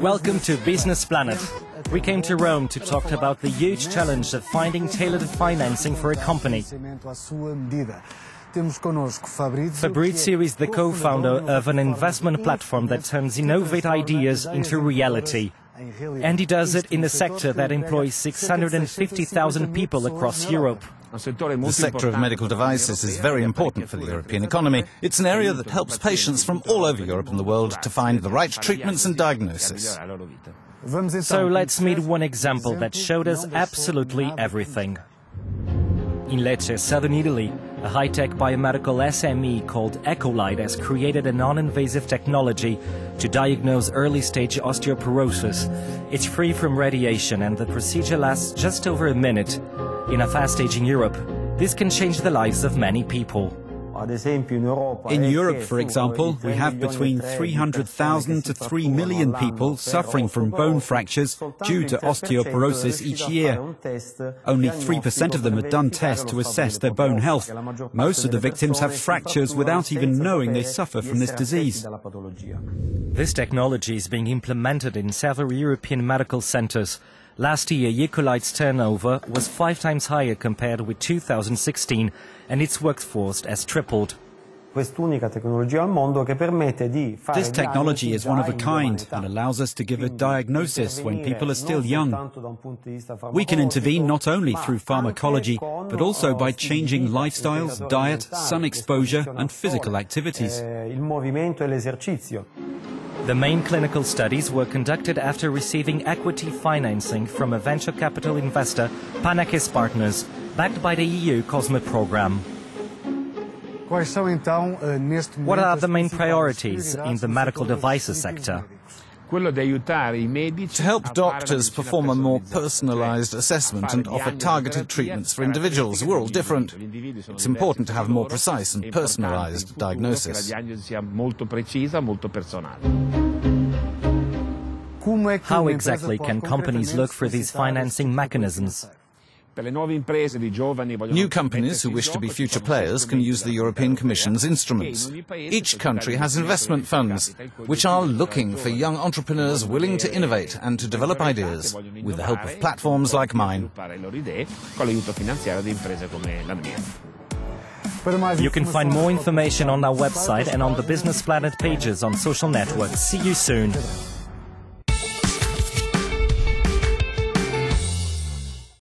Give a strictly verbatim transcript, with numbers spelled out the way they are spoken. Welcome to Business Planet. We came to Rome to talk about the huge challenge of finding tailored financing for a company. Fabrizio is the co-founder of an investment platform that turns innovative ideas into reality. And he does it in a sector that employs six hundred fifty thousand people across Europe. The sector of medical devices is very important for the European economy. It's an area that helps patients from all over Europe and the world to find the right treatments and diagnosis. So let's meet one example that showed us absolutely everything. In Lecce, southern Italy, a high-tech biomedical S M E called EchoLight has created a non-invasive technology to diagnose early-stage osteoporosis. It's free from radiation and the procedure lasts just over a minute. In a fast-aging Europe, this can change the lives of many people. In Europe, for example, we have between three hundred thousand to three million people suffering from bone fractures due to osteoporosis each year. Only three percent of them have done tests to assess their bone health. Most of the victims have fractures without even knowing they suffer from this disease. This technology is being implemented in several European medical centers. Last year, EchoLight's turnover was five times higher compared with two thousand sixteen, and its workforce has tripled. This technology is one of a kind and allows us to give a diagnosis when people are still young. We can intervene not only through pharmacology, but also by changing lifestyles, diet, sun exposure, and physical activities. The main clinical studies were conducted after receiving equity financing from a venture capital investor, Panakes Partners, backed by the E U Cosme Programme. What are the main priorities in the medical devices sector? To help doctors perform a more personalized assessment and offer targeted treatments for individuals. We're all different. It's important to have more precise and personalized diagnosis. How exactly can companies look for these financing mechanisms? New companies who wish to be future players can use the European Commission's instruments. Each country has investment funds, which are looking for young entrepreneurs willing to innovate and to develop ideas with the help of platforms like mine. You can find more information on our website and on the Business Planet pages on social networks. See you soon.